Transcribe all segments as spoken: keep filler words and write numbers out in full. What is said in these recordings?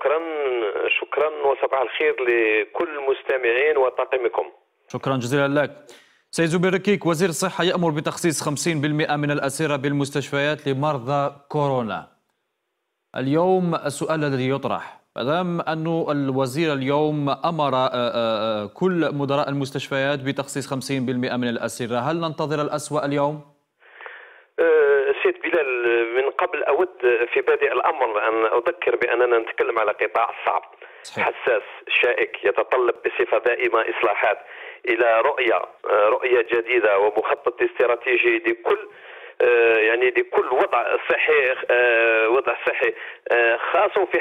شكرا شكرا وصباح الخير لكل مستمعين وطاقمكم. شكرا جزيلا لك. سيد زوبير كيك، وزير الصحة يأمر بتخصيص خمسين بالمئة من الأسرة بالمستشفيات لمرضى كورونا. اليوم السؤال الذي يطرح، مادام أن الوزير اليوم أمر كل مدراء المستشفيات بتخصيص خمسين بالمئة من الأسرة، هل ننتظر الأسوأ اليوم؟ سيد بلال، من قبل أود في بادئ الأمر أن أذكر بأننا نتكلم على قطاع صعب، حساس، شائك، يتطلب بصفة دائمة إصلاحات إلى رؤية رؤية جديدة ومخطط استراتيجي لكل يعني لكل وضع صحي وضع صحي خاص في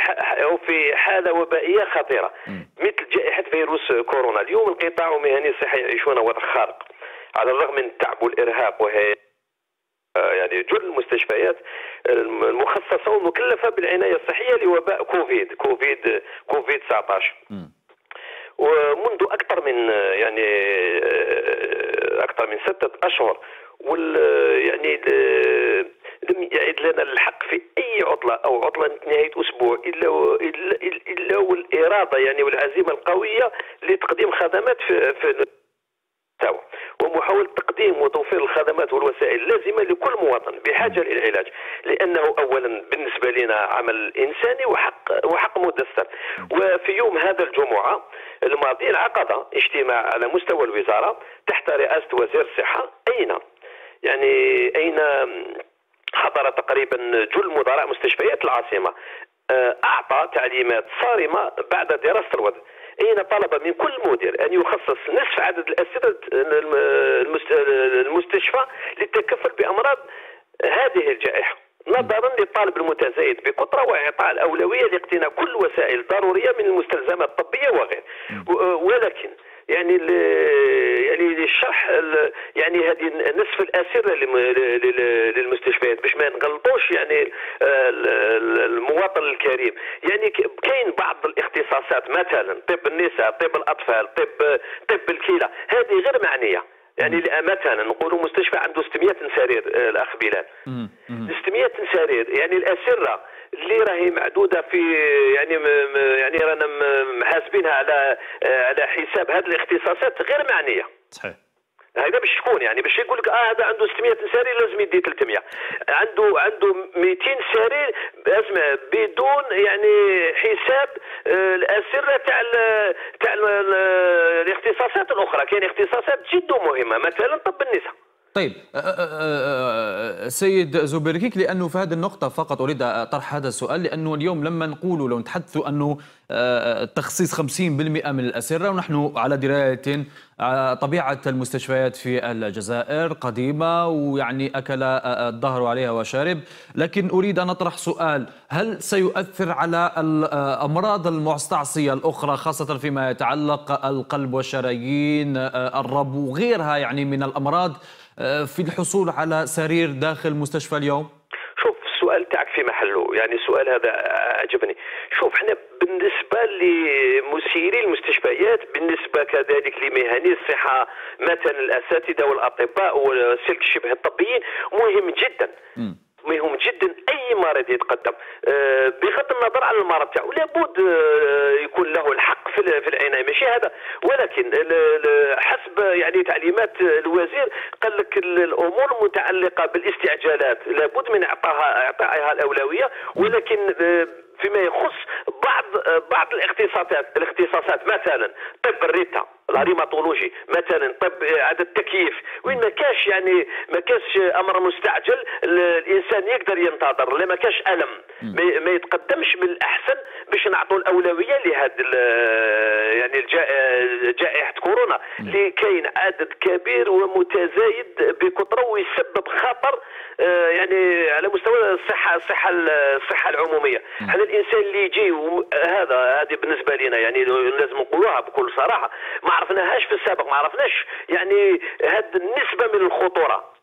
في حالة وبائية خطيرة مثل جائحة فيروس كورونا. اليوم القطاع والمهني الصحي يعيشون وضع خارق على الرغم من التعب والإرهاق، وهي يعني جل المستشفيات المخصصة ومكلفة بالعناية الصحية لوباء كوفيد كوفيد كوفيد تسعطاش. ومنذ أكثر من يعني أكثر من ستة أشهر وال يعني لم يعد لنا الحق في أي عطلة أو عطلة نهاية أسبوع إلا و إلا, إلا والإرادة يعني والعزيمة القوية لتقديم خدمات في, في ومحاولة تقديم وتوفير الخدمات والوسائل اللازمة لكل مواطن بحاجة للعلاج، لأنه أولا بالنسبة لنا عمل إنساني وحق وحق مدستر. وفي يوم هذا الجمعة الماضي انعقد اجتماع على مستوى الوزارة تحت رئاسة وزير الصحة، أين يعني أين حضر تقريبا جل مدراء مستشفيات العاصمة، أعطى تعليمات صارمة بعد دراسة الوضع، أين طلب من كل مدير أن يخصص نصف عدد الأسرة المستشفى للتكفل بأمراض هذه الجائحة، نظرا للطالب المتزايد بكثرة وإعطاء الأولوية لاقتناء كل وسائل ضرورية من المستلزمات الطبية وغير. ولكن يعني يعني الشرح يعني هذه نصف الاسره للمستشفيات باش ما نغلطوش يعني المواطن الكريم، يعني كاين بعض الاختصاصات مثلا طب النساء، طب الاطفال، طب طب الكلى، هذه غير معنيه. يعني مثلا نقولوا مستشفى عنده ستمائة سرير، الاخ بلال ستمائة سرير، يعني الاسره اللي راهي معدوده في يعني يعني رانا محاسبينها على على حساب هذه الاختصاصات غير معنيه. صحيح. هذا باش شكون يعني باش يقول لك اه هذا عنده ستمائة سرير لازم يدي ثلاثمائة، عنده عنده مئتين سرير، اسمع، بدون يعني حساب الاسره تاع تاع الاختصاصات الاخرى. كاين اختصاصات جد مهمه مثلا طب النساء. طيب سيد زوبير كيك، لانه في هذه النقطة فقط اريد طرح هذا السؤال، لانه اليوم لما نقولوا لو نتحدثوا انه تخصيص خمسين بالمئة من الاسرة، ونحن على دراية طبيعة المستشفيات في الجزائر قديمة ويعني اكل الظهر عليها وشارب، لكن اريد ان اطرح سؤال، هل سيؤثر على الامراض المستعصية الاخرى خاصة فيما يتعلق القلب والشرايين، الرب وغيرها يعني من الامراض في الحصول على سرير داخل مستشفى اليوم؟ شوف السؤال تاعك في محله، يعني السؤال هذا عجبني. شوف احنا بالنسبة لمسيري المستشفيات، بالنسبة كذلك لمهني الصحة مثلا الأساتذة والأطباء والسلك شبه الطبيين، مهم جدا م. مهم جدا أي مريض يتقدم بغض النظر عن المرض تاعو، لابد يكون له الحق في العناية، ماشي هذا. ولكن حسب يعني تعليمات الوزير قال لك الأمور المتعلقة بالاستعجالات لابد من إعطائها إعطائها الأولوية، ولكن فيما يخص بعض بعض الاختصاصات الاختصاصات مثلا طب الريتا، الهريماتولوجي مثلا، طب عدد التكييف، وين ما كاش يعني ما كاش امر مستعجل الانسان يقدر ينتظر، لا ما كاش الم ما يتقدمش، من الاحسن باش نعطوا الاولويه لهذا يعني جائحه كورونا اللي كاين عدد كبير ومتزايد بكثره ويسبب خطر يعني على مستوى الصحه الصحه الصحه العموميه. هذا الانسان اللي يجي هذا هذه بالنسبه لنا يعني لازم نقولوها بكل صراحه، ما عرفناهاش في السابق، ما عرفناش يعني هذه النسبه من الخطوره.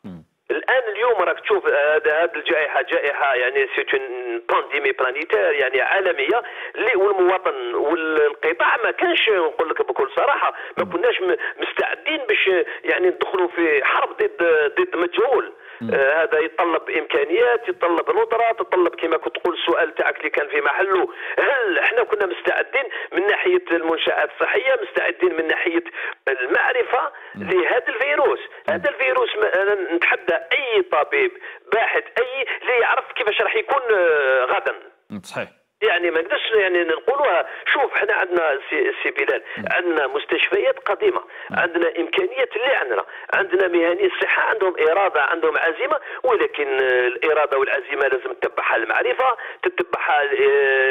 الان اليوم راك تشوف هذه الجائحه جائحه يعني سيت اون بانديمي بلانيتير يعني عالميه، اللي والمواطن والقطاع ما كانش، نقول لك بكل صراحه ما كناش مستعدين باش يعني ندخلوا في حرب ضد ضد مجهول. آه هذا يتطلب امكانيات، يتطلب ندره، يتطلب كما كنت تقول السؤال تاعك اللي كان في محله، هل احنا كنا مستعدين من ناحيه المنشات الصحيه، مستعدين من ناحيه المعرفه لهذا الفيروس؟ هذا الفيروس نتحدى اي طبيب باحث اي اللي يعرف كيفاش راح يكون غدا. صحيح. يعني ما نقدرش يعني نقولوها. شوف حنا عندنا سي, سي بلال، عندنا مستشفيات قديمه، عندنا امكانيات اللي عندنا، عندنا مهنيين الصحه عندهم اراده، عندهم عزيمه، ولكن الاراده والعزيمه لازم تتبعها المعرفه، تتبعها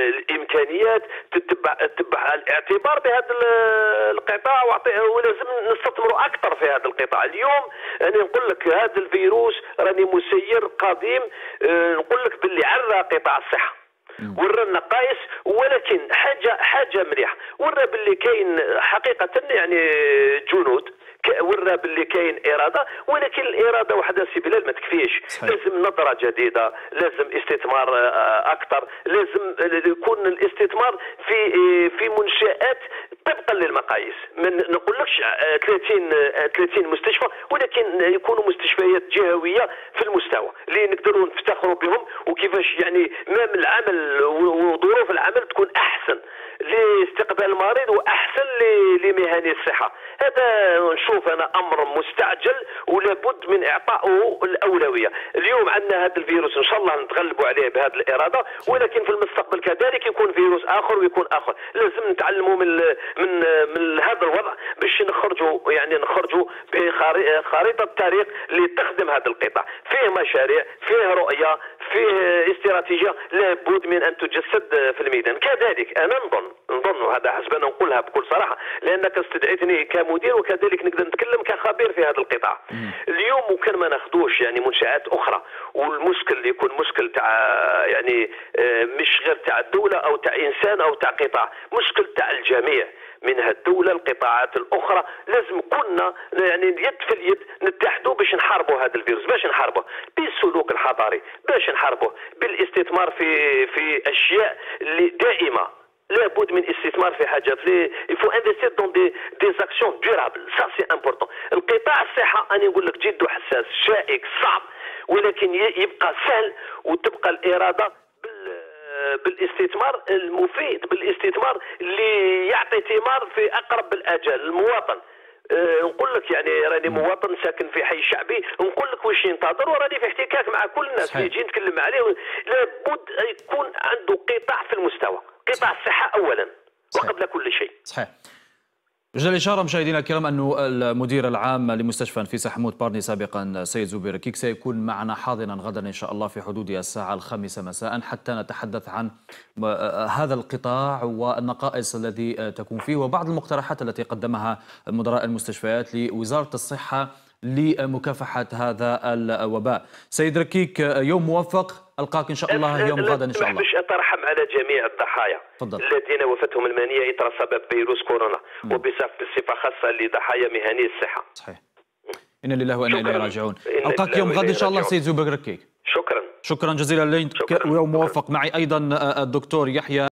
الامكانيات، تتبع تتبعها الاعتبار بهذا القطاع، ولازم نستثمروا اكثر في هذا القطاع. اليوم انا نقول لك هذا الفيروس راني مسير قديم، نقول لك باللي عرى قطاع الصحه ورانا نقايص، ولكن حاجه حاجه مليحه، ورا باللي كاين حقيقه يعني جنود، ورا باللي كاين اراده، ولكن الاراده وحدها سي بلال ما تكفيش، لازم نظره جديده، لازم استثمار اكثر، لازم يكون الاستثمار في في منشات طبقا للمقاييس. ما نقولكش ثلاثين ثلاثين مستشفى، ولكن يكونوا مستشفيات جهويه في المستوى اللي نقدروا نفتخروا بهم، وكيفاش يعني ما من العمل وظروف العمل تكون احسن لاستقبال المريض واحسن لمهني الصحه. هذا نشوف انا امر مستعجل ولابد من اعطائه الاولويه. اليوم عندنا هذا الفيروس ان شاء الله نتغلبوا عليه بهذه الاراده، ولكن في المستقبل كذلك يكون فيروس اخر ويكون اخر، لازم نتعلموا من من من هذا الوضع باش نخرجوا يعني نخرجوا بخريطه الطريق اللي تخدم هذا القطاع، فيه مشاريع، فيه رؤيه، فيه استراتيجيه لابد من ان تجسد في الميدان. كذلك انا نظن نظن هذا حسب انا نقولها بكل صراحه، لانك استدعيتني كمدير وكذلك نقدر نتكلم كخبير في هذا القطاع. اليوم وكان ما ناخذوش يعني منشآت اخرى، والمشكل يكون مشكل تاع يعني مش غير تاع الدوله او تاع انسان او تاع قطاع، مشكل تاع الجميع، منها الدولة القطاعات الأخرى، لازم كنا يعني يد في اليد نتحدوا باش نحاربوا هذا الفيروس، باش نحاربوه بالسلوك الحضاري، باش نحاربوه بالاستثمار في في أشياء اللي دائمة، لابد من الاستثمار في حاجات لي يفو انفستير دون دي دي اكسيون ديورابل، سا سي امبورتون. القطاع الصحة أنا نقول لك جد حساس، شائك، صعب، ولكن يبقى سهل وتبقى الإرادة بالاستثمار المفيد، بالاستثمار اللي يعطي ثمار في اقرب الاجال. المواطن أه نقول لك يعني راني مواطن ساكن في حي شعبي، نقول لك واش ينتظر، وراني في احتكاك مع كل الناس اللي يجي نتكلم عليه. لابد يكون عنده قطاع في المستوى، قطاع الصحه اولا وقبل كل شيء. صحيح. جل إشارة مشاهدينا الكرام أن المدير العام لمستشفى نفيسة حمود بارني سابقا السيد زوبير كيك سيكون معنا حاضرا غدا إن شاء الله في حدود الساعة الخامسة مساء حتى نتحدث عن هذا القطاع والنقائص التي تكون فيه، وبعض المقترحات التي قدمها مدراء المستشفيات لوزارة الصحة لمكافحة هذا الوباء. سيد ركيك يوم موفق، ألقاك إن شاء الله يوم غدا إن شاء الله. باش أترحم على جميع الضحايا الذين وفتهم المهنية إثر سبب فيروس كورونا، وبصفة خاصة لضحايا مهني الصحة. صحيح. إن لله وإنا إليه راجعون. ألقاك يوم غدا إن شاء الله سيد زوبير كيك. شكرا. شكرا جزيلا لك، ويوم موفق. معي أيضا الدكتور يحيى.